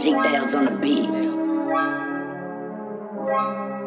Gfelds on the beat.